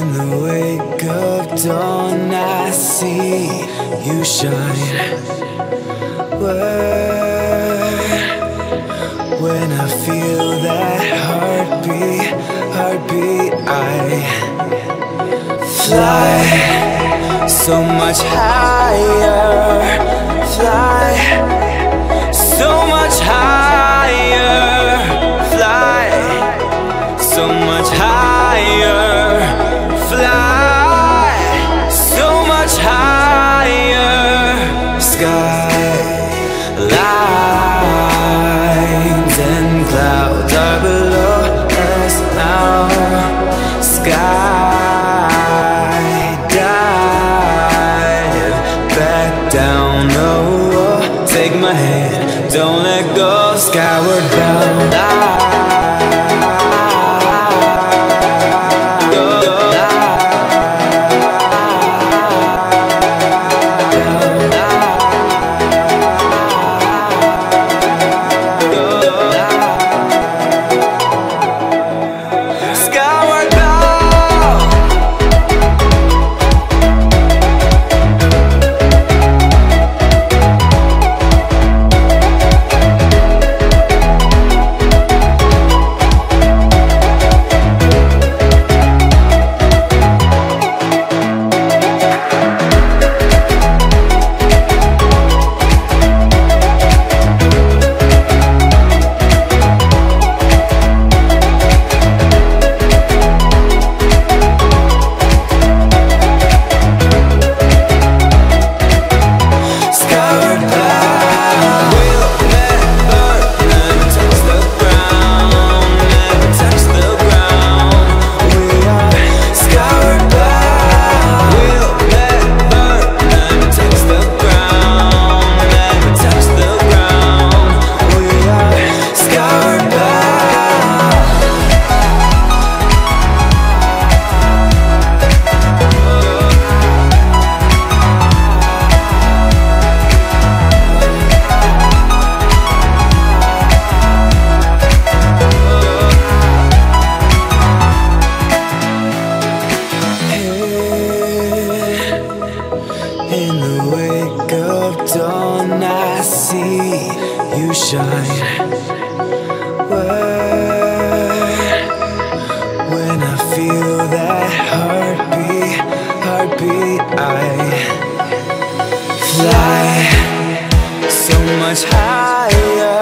In the wake of dawn, I see you shine. When I feel that heartbeat, I fly so much higher. Fly so much higher. Fly so much higher. Fly so much higher. Skylines and clouds are below us now. Sky dive back down the wall. Take my hand, don't let go. Skyward bound. In the wake of dawn, I see you shine. When I feel that heartbeat, I fly so much higher.